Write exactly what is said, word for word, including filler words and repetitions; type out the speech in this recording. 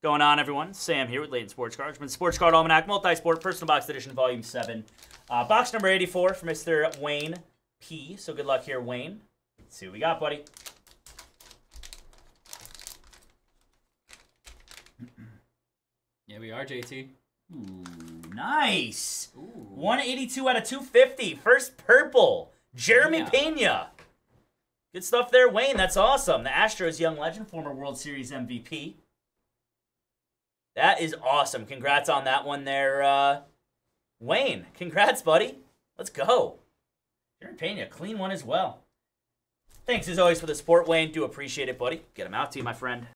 Going on, everyone. Sam here with Layton Sports Cards. From Sports Card Almanac Multi Sport Personal Box Edition Volume seven. Uh, box number eighty-four for Mister Wayne P. So good luck here, Wayne. Let's see what we got, buddy. Yeah, we are, J T. Ooh, nice. Ooh. one eighty-two out of two fifty. First purple. Jeremy yeah. Pena. Good stuff there, Wayne. That's awesome. The Astros young legend, former World Series M V P. That is awesome. Congrats on that one there, uh, Wayne. Congrats, buddy. Let's go. You're in pain. A clean one as well. Thanks, as always, for the support, Wayne. Do appreciate it, buddy. Get them out to you, my friend.